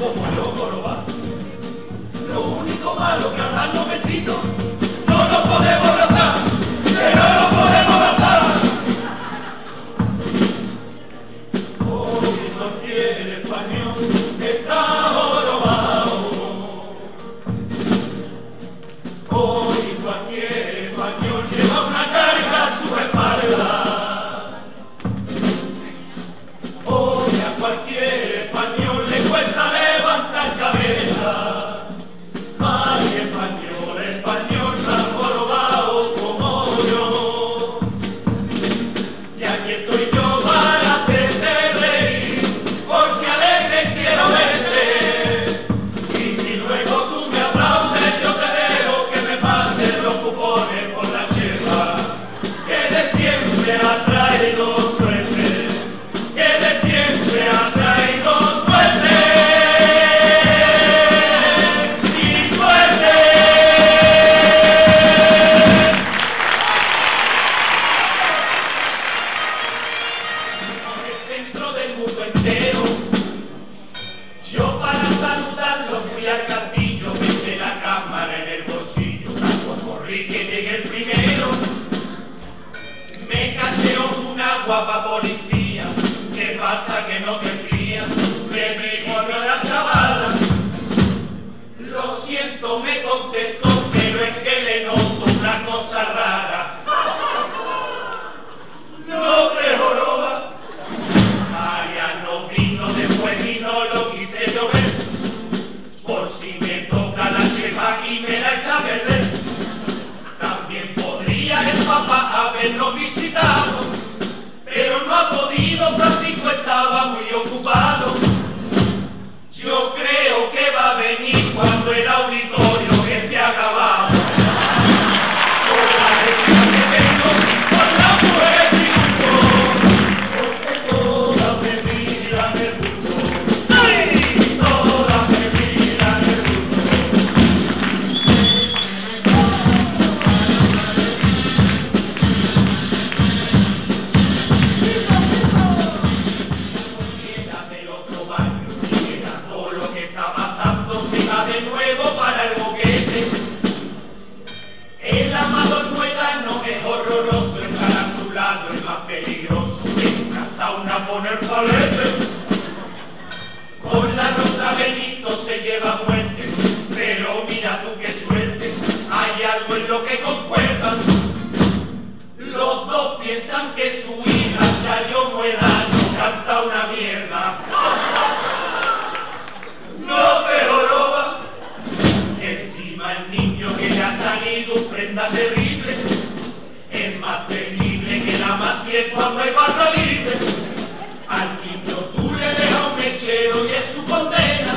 como lo joroba. Lo único malo que al darnos besitos no nos podemos abrazar, que no nos podemos abrazar. Hoy no quiere el español, está jorobado. Hoy cualquier español lleva una carga a su espalda. Hoy a cualquier español le cuesta levantar cabeza. Ay, español, español tan jorobado como yo. Y aquí estoy yo para hacerte reír, porque alegre quiero verte. Y si luego tú me aplaudes, yo te dejo que me pasen los cupones por la chepa, que de siempre ha traído suerte, que de siempre ha traído. Dentro del mundo entero, yo para saludarlo fui al cantillo, me eché la cámara en el bolsillo, tan corrí que llegué el primero. Me cacheó una guapa policía, ¿qué pasa que no te fías? Que me corrió la chavala. Lo siento, me contestó, pero es que le noto una cosa rara. No te joroba. Habernos visitado, pero no ha podido, Francisco estaba muy ocupado. Yo creo que va a venir cuando el auditorio esté acabado. Por la alegría que tengo, por la mujer triunfó, porque todas me miran el mundo. ¡Ay! Todas me miran el mundo. Con la rosa Benito se lleva muerte, pero mira tú qué suerte, hay algo en lo que concuerdan. Los dos piensan que su hija Chayo Muedano canta una mierda. No te joroba. Encima el niño que le ha salido prenda terrible es más temible que la maciel cuando hay barra libre. Al niño tú le dejas un mechero y es su condena,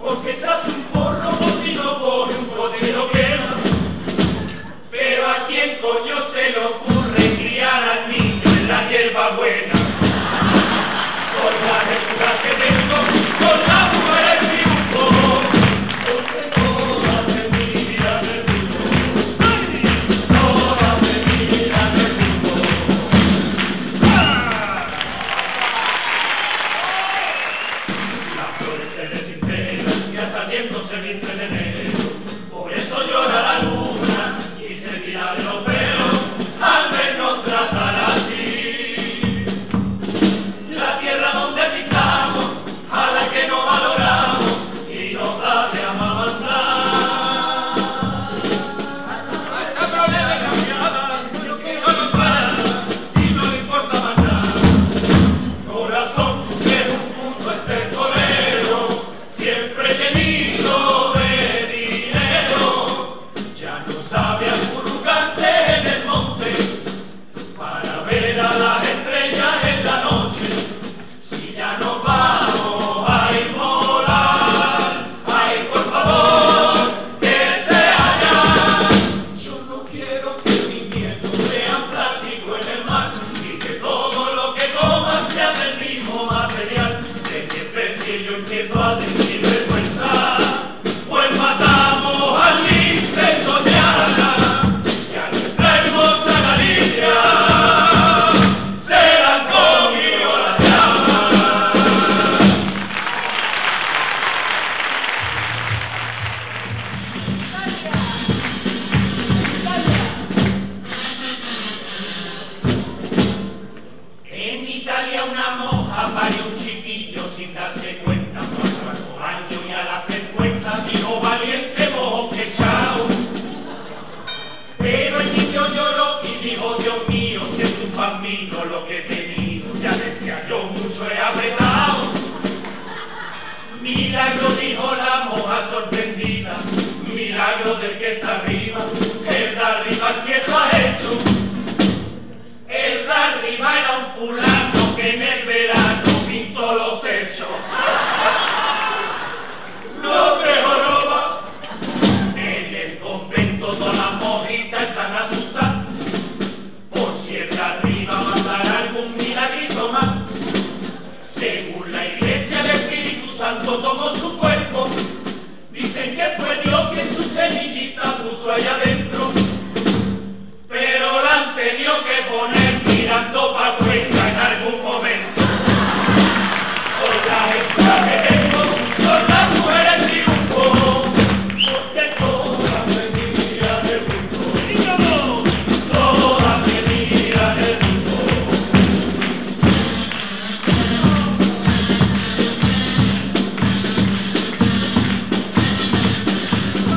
porque se hace un porro por si no coge un cochero quema. Pero a quién coño se le ocurre criar al niño en la hierba buena. Con la lectura que tengo, con la mujer triunfo, porque todas me miran el mundo. Milagro, dijo la monja sorprendida, milagro del que está arriba. El de arriba, ¿quién lo ha hecho? El de arriba era un fulano que en el verano pintó los techos. No me joroba. En el convento todas las mojitas están asustadas, por si el de arriba mandará algún milagrito más. Según la iglesia, el Espíritu Santo tomó su cuerpo. Dicen que fue Dios quien su semillita puso allá adentro, pero la han tenido que poner mirando para cuenta en algún momento. Con la extra que tengo, con la mujer en triunfo, porque toda venida del mundo, toda venida del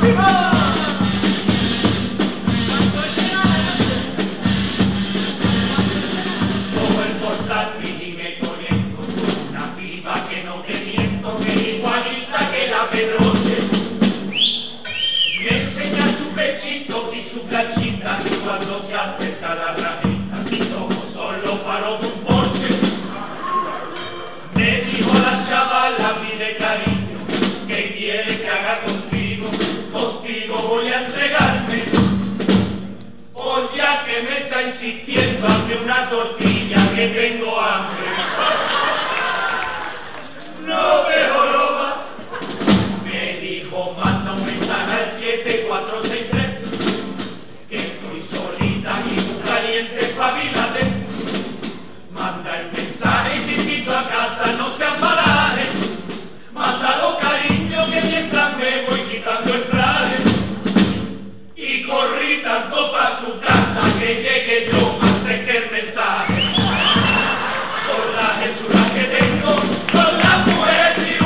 mundo. ¡Viva! Pedroche me enseña su pechito y su planchita, y cuando se acerca la ramita, mis ojos son los faros de un Porsche. Me dijo la chavala, pide cariño, que quiere que haga contigo, contigo voy a entregarme. O ya que me está insistiendo, hazme una tortilla que tengo hambre. No veo. Manda un mensaje al 7463, que estoy solita y muy caliente, espabilate. Manda el mensaje y te invito a casa, no seas malaje. Mándalo, cariño, que mientras me voy quitando el traje. Y corrí tanto para su casa que llegué yo antes que el mensaje. Por la Jesús que tengo, con la mujer triunfo.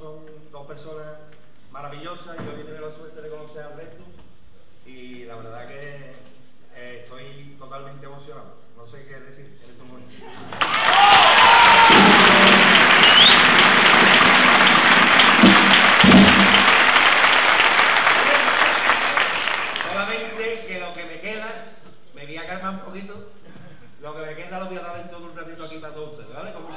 Son dos personas maravillosas y hoy he tenido la suerte de conocer al resto totalmente emocionado. No sé qué decir en estos momentos. Solamente que lo que me queda, me voy a calmar un poquito, lo que me queda lo voy a dar en todo un ratito aquí para todos ustedes, ¿vale? Con mucho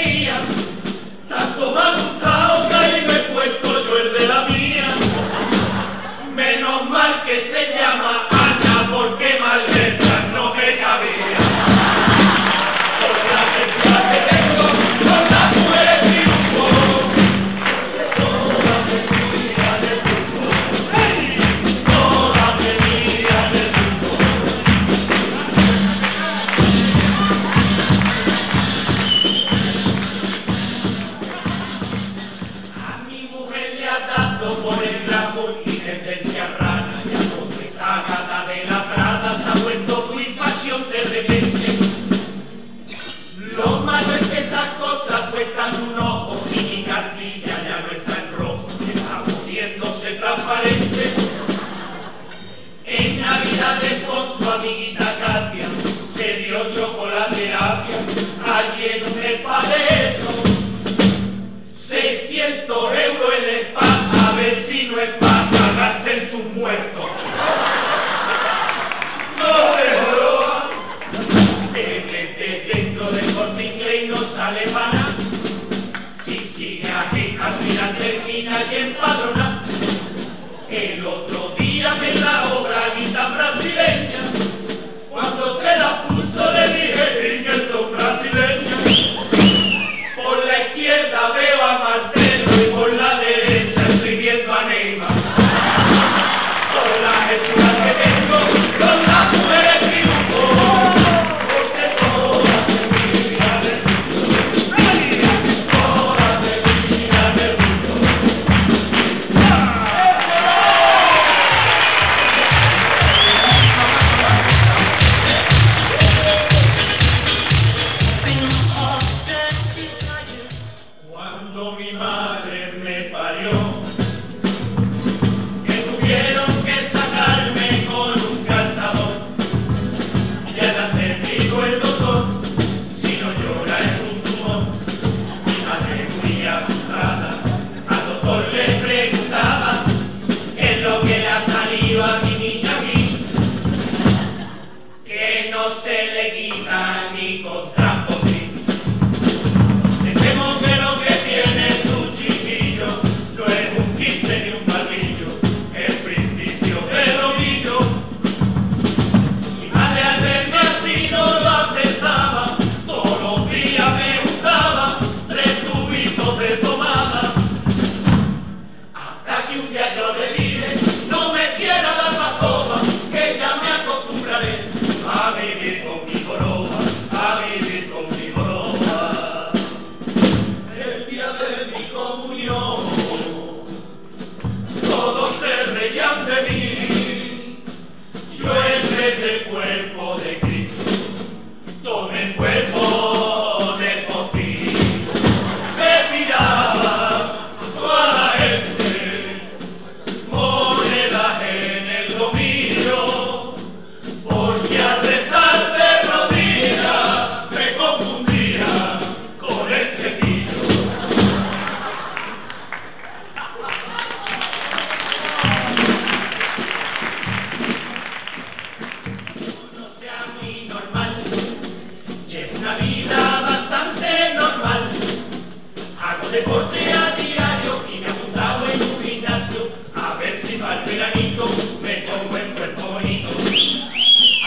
los deportes a diario y me he apuntado en un gimnasio, a ver si para el veranito me pongo en cuerpo bonito.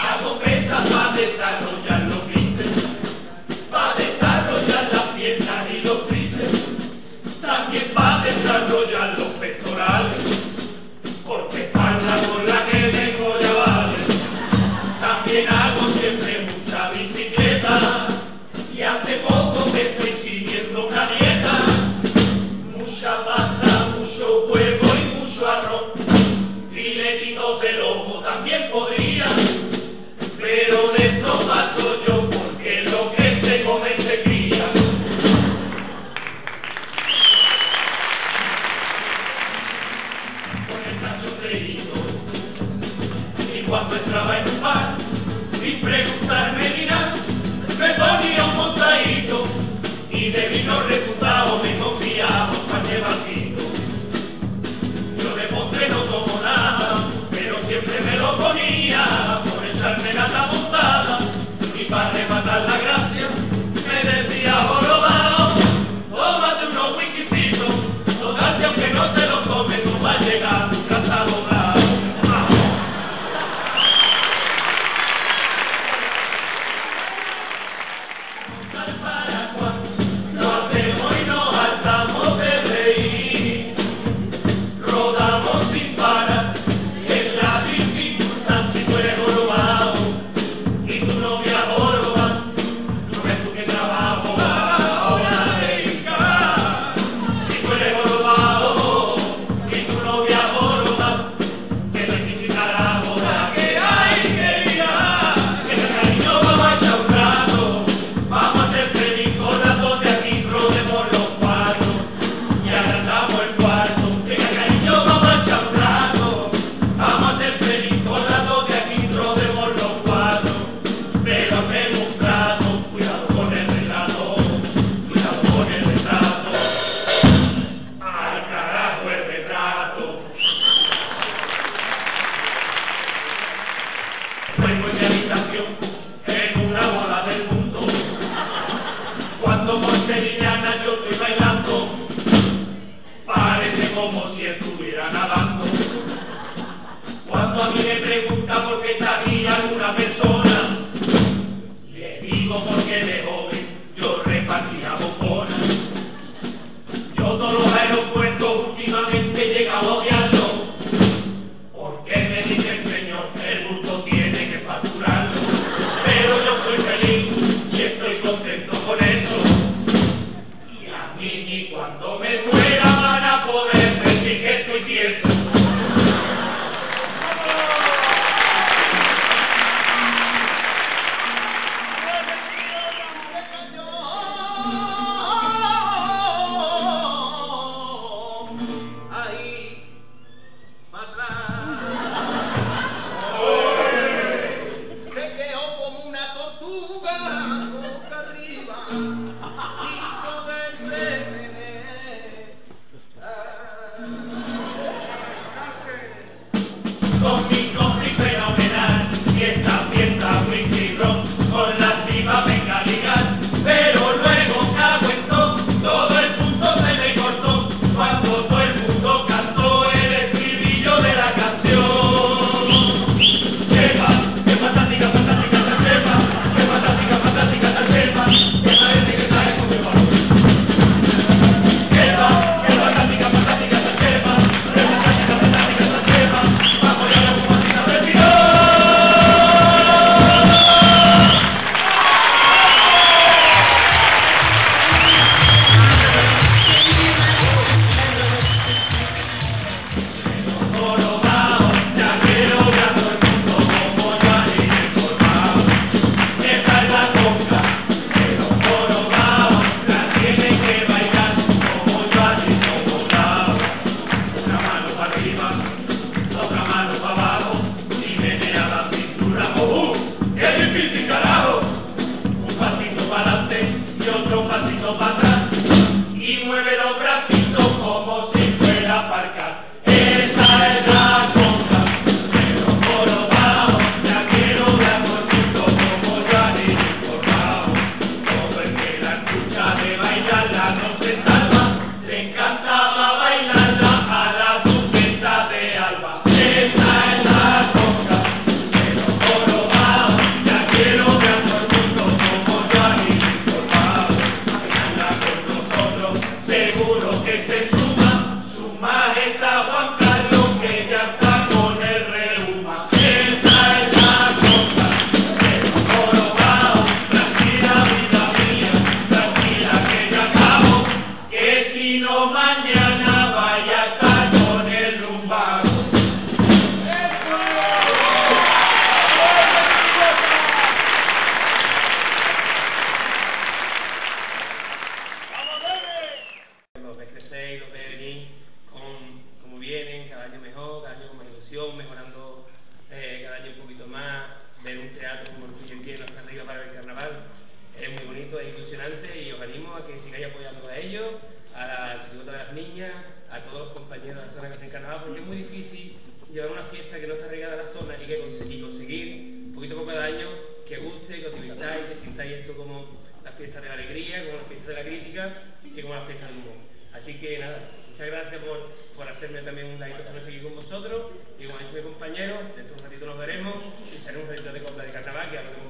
Hago pesas para desarrollar los bíceps, para desarrollar las piernas y los tríceps, también para desarrollar los pectorales, porque espalda con la que tengo ya vale. También hago siempre mucha bicicleta y hace poco me estoy siguiendo una dieta, mucha pasta, mucho huevo y mucho arroz, filetitos de lomo también podría, pero de eso paso yo porque lo que se come se cría. Con el tacho creído y cuando entraba en un bar, sin preguntarme ni nada, me ponía un montadito y de vino refutado me confiaba un par de vasitos. Yo de postre no tomo nada, pero siempre me lo ponía por echarme la tamontada, y para rematar la gracia me decía jorobado: tómate unos whiskycitos, total si aunque no te lo comes no va a llegar a tu casa doblado. Como si estuviera nadando. Cuando a mí me pregunta por qué está aquí alguna persona, le digo porque de joven yo repartía bombonas. Yo todos los aeropuertos últimamente he llegado a odiarlo, porque me dice el señor que el bulto tiene que facturarlo. Pero yo soy feliz y estoy contento con eso. Y a mí ni cuando me muera van a poder. Compañeros, dentro de un ratito nos veremos y será un ratito de copla de carnaval que